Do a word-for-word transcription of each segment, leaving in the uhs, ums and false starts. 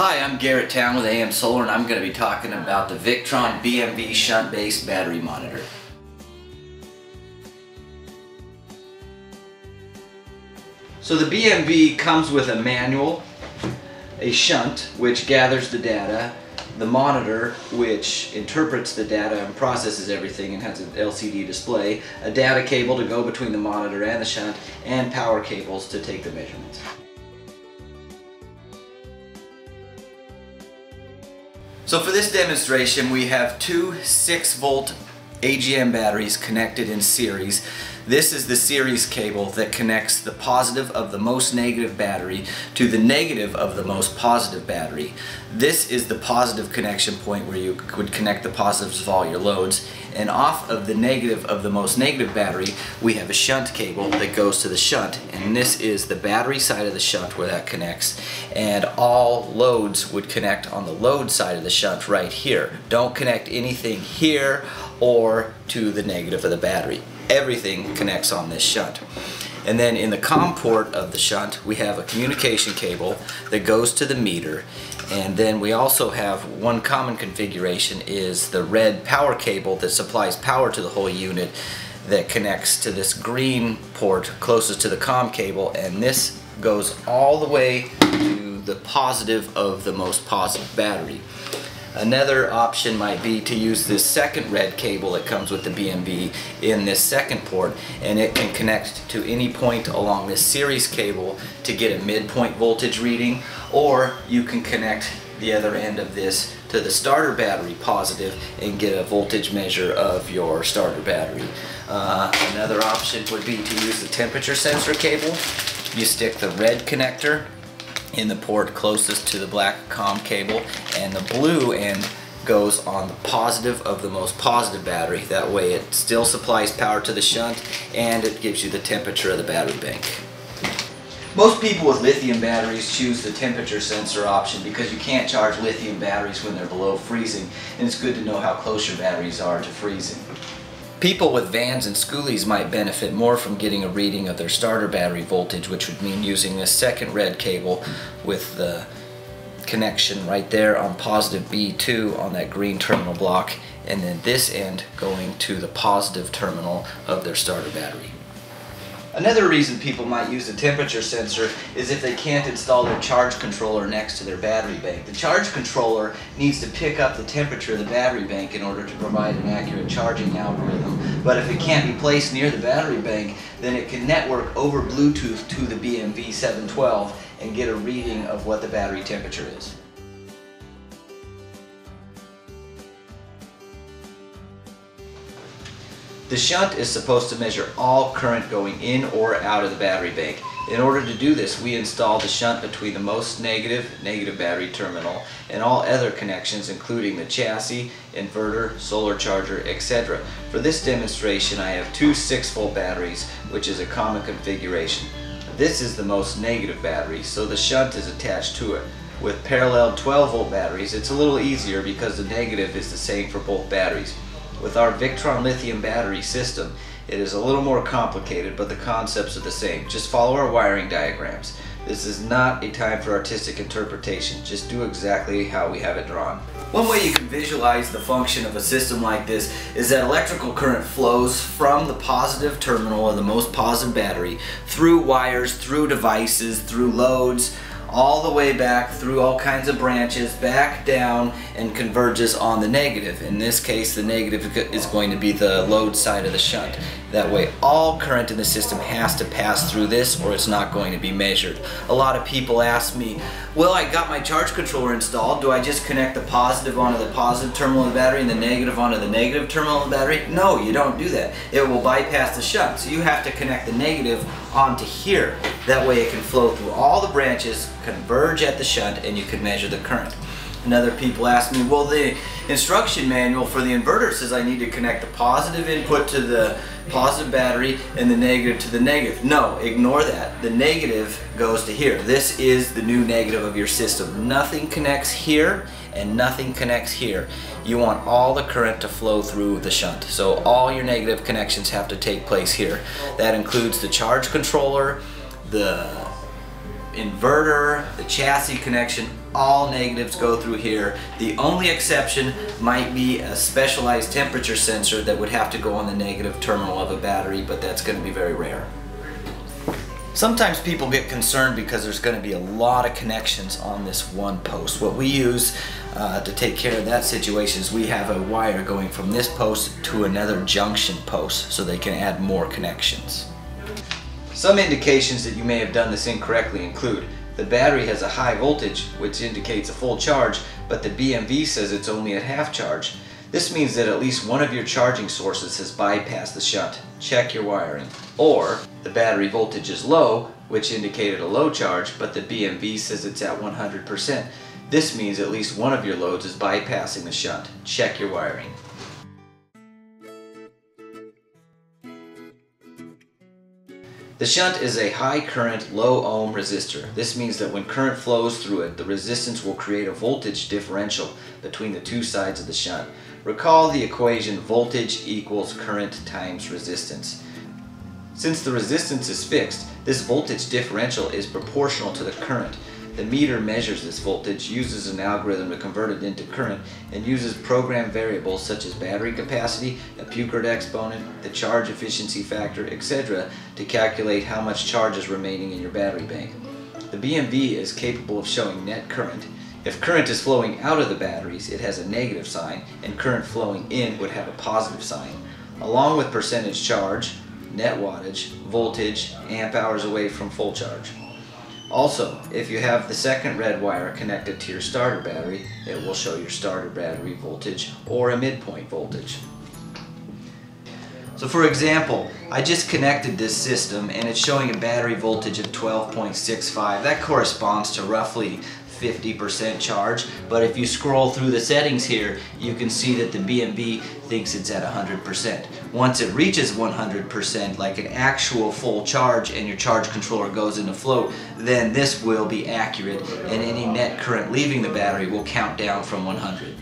Hi, I'm Garrett Town with A M Solar, and I'm going to be talking about the Victron B M V shunt-based battery monitor. So the B M V comes with a manual, a shunt, which gathers the data, the monitor, which interprets the data and processes everything and has an L C D display, a data cable to go between the monitor and the shunt, and power cables to take the measurements. So for this demonstration, we have two six volt A G M batteries connected in series. This is the series cable that connects the positive of the most negative battery to the negative of the most positive battery. This is the positive connection point where you would connect the positives of all your loads. And off of the negative of the most negative battery, we have a shunt cable that goes to the shunt. And this is the battery side of the shunt where that connects. And all loads would connect on the load side of the shunt right here. Don't connect anything here or to the negative of the battery. Everything connects on this shunt. And then in the comm port of the shunt, we have a communication cable that goes to the meter. And then we also have one common configuration is the red power cable that supplies power to the whole unit that connects to this green port closest to the comm cable. And this goes all the way to the positive of the most positive battery. Another option might be to use this second red cable that comes with the B M V in this second port, and it can connect to any point along this series cable to get a midpoint voltage reading, or you can connect the other end of this to the starter battery positive and get a voltage measure of your starter battery. Uh, another option would be to use the temperature sensor cable. You stick the red connector in the port closest to the black comm cable, and the blue end goes on the positive of the most positive battery. That way it still supplies power to the shunt and it gives you the temperature of the battery bank. Most people with lithium batteries choose the temperature sensor option because you can't charge lithium batteries when they're below freezing, and it's good to know how close your batteries are to freezing. People with vans and schoolies might benefit more from getting a reading of their starter battery voltage, which would mean using this second red cable with the connection right there on positive B two on that green terminal block, and then this end going to the positive terminal of their starter battery. Another reason people might use a temperature sensor is if they can't install their charge controller next to their battery bank. The charge controller needs to pick up the temperature of the battery bank in order to provide an accurate charging algorithm. But if it can't be placed near the battery bank, then it can network over Bluetooth to the B M V seven twelve and get a reading of what the battery temperature is. The shunt is supposed to measure all current going in or out of the battery bank. In order to do this, we install the shunt between the most negative, negative battery terminal and all other connections, including the chassis, inverter, solar charger, et cetera. For this demonstration, I have two six volt batteries, which is a common configuration. This is the most negative battery, so the shunt is attached to it. With parallel twelve volt batteries, it's a little easier because the negative is the same for both batteries. With our Victron Lithium battery system, it is a little more complicated, but the concepts are the same. Just follow our wiring diagrams. This is not a time for artistic interpretation. Just do exactly how we have it drawn. One way you can visualize the function of a system like this is that electrical current flows from the positive terminal of the most positive battery through wires, through devices, through loads, all the way back through all kinds of branches, back down, and converges on the negative. In this case, the negative is going to be the load side of the shunt. That way, all current in the system has to pass through this or it's not going to be measured. A lot of people ask me, well, I got my charge controller installed. Do I just connect the positive onto the positive terminal of the battery and the negative onto the negative terminal of the battery? No, you don't do that. It will bypass the shunt. So you have to connect the negative onto here. That way it can flow through all the branches, converge at the shunt, and you can measure the current. And other people ask me, well, the instruction manual for the inverter says I need to connect the positive input to the positive battery and the negative to the negative. No, ignore that. The negative goes to here. This is the new negative of your system. Nothing connects here and nothing connects here. You want all the current to flow through the shunt. So all your negative connections have to take place here. That includes the charge controller, the inverter, the chassis connection, all negatives go through here. The only exception might be a specialized temperature sensor that would have to go on the negative terminal of a battery, but that's going to be very rare. Sometimes people get concerned because there's going to be a lot of connections on this one post. What we use uh, to take care of that situation is we have a wire going from this post to another junction post so they can add more connections. Some indications that you may have done this incorrectly include the battery has a high voltage, which indicates a full charge, but the B M V says it's only at half charge. This means that at least one of your charging sources has bypassed the shunt. Check your wiring. Or the battery voltage is low, which indicated a low charge, but the B M V says it's at one hundred percent. This means at least one of your loads is bypassing the shunt. Check your wiring. The shunt is a high current, low ohm resistor. This means that when current flows through it, the resistance will create a voltage differential between the two sides of the shunt. Recall the equation voltage equals current times resistance. Since the resistance is fixed, this voltage differential is proportional to the current. The meter measures this voltage, uses an algorithm to convert it into current, and uses program variables such as battery capacity, a Peukert exponent, the charge efficiency factor, et cetera to calculate how much charge is remaining in your battery bank. The B M V is capable of showing net current. If current is flowing out of the batteries, it has a negative sign, and current flowing in would have a positive sign. Along with percentage charge, net wattage, voltage, amp hours away from full charge. Also, if you have the second red wire connected to your starter battery, it will show your starter battery voltage or a midpoint voltage. So for example, I just connected this system and it's showing a battery voltage of twelve point six five. That corresponds to roughly fifty percent charge, but if you scroll through the settings here, you can see that the B M V thinks it's at one hundred percent. Once it reaches one hundred percent, like an actual full charge, and your charge controller goes into float, then this will be accurate, and any net current leaving the battery will count down from one hundred.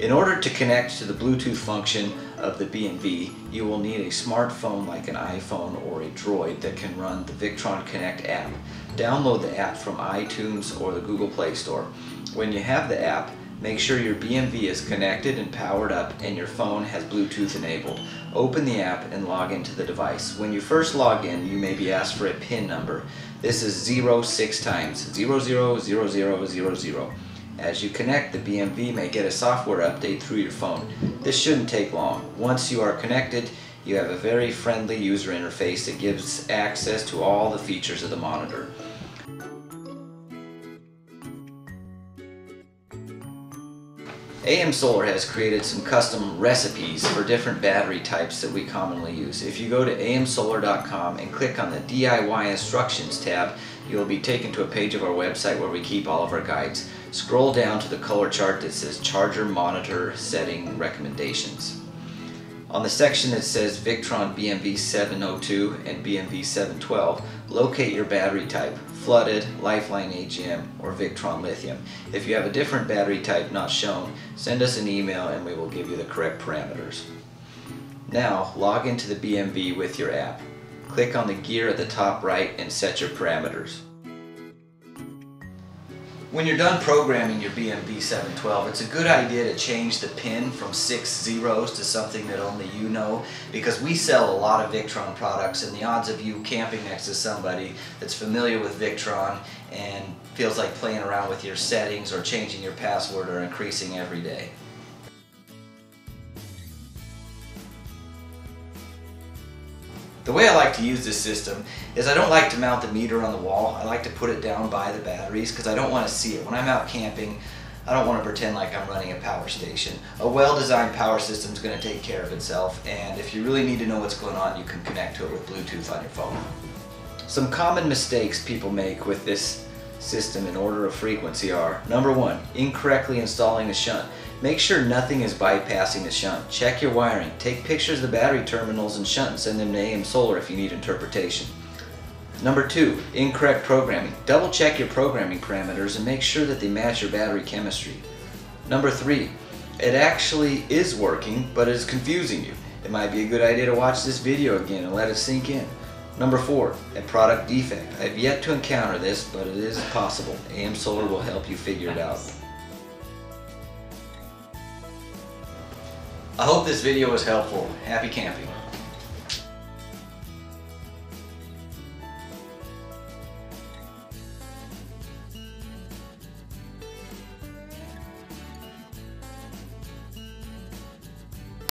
In order to connect to the Bluetooth function of the B M V, you will need a smartphone like an iPhone or a Droid that can run the Victron Connect app. Download the app from iTunes or the Google Play Store. When you have the app, make sure your B M V is connected and powered up and your phone has Bluetooth enabled. Open the app and log into the device. When you first log in, you may be asked for a PIN number. This is zero six times, zero zero zero zero zero zero. As you connect, the B M V may get a software update through your phone. This shouldn't take long. Once you are connected, you have a very friendly user interface that gives access to all the features of the monitor. A M Solar has created some custom recipes for different battery types that we commonly use. If you go to A M solar dot com and click on the D I Y Instructions tab, you'll be taken to a page of our website where we keep all of our guides. Scroll down to the color chart that says Charger Monitor Setting Recommendations. On the section that says Victron B M V seven oh two and B M V seven twelve, locate your battery type, flooded, Lifeline A G M, or Victron Lithium. If you have a different battery type not shown, send us an email and we will give you the correct parameters. Now, log into the B M V with your app. Click on the gear at the top right and set your parameters. When you're done programming your B M V seven twelve, it's a good idea to change the pin from six zeros to something that only you know, because we sell a lot of Victron products, and the odds of you camping next to somebody that's familiar with Victron and feels like playing around with your settings or changing your password are increasing every day. The way I like to use this system is I don't like to mount the meter on the wall. I like to put it down by the batteries because I don't want to see it. When I'm out camping, I don't want to pretend like I'm running a power station. A well-designed power system is going to take care of itself, and if you really need to know what's going on, you can connect to it with Bluetooth on your phone. Some common mistakes people make with this system in order of frequency are, number one, incorrectly installing the shunt. Make sure nothing is bypassing the shunt. Check your wiring. Take pictures of the battery terminals and shunt and send them to A M Solar if you need interpretation. Number two, incorrect programming. Double check your programming parameters and make sure that they match your battery chemistry. Number three, it actually is working, but it is confusing you. It might be a good idea to watch this video again and let it sink in. Number four, a product defect. I have yet to encounter this, but it is possible. A M Solar will help you figure it out. I hope this video was helpful. Happy camping.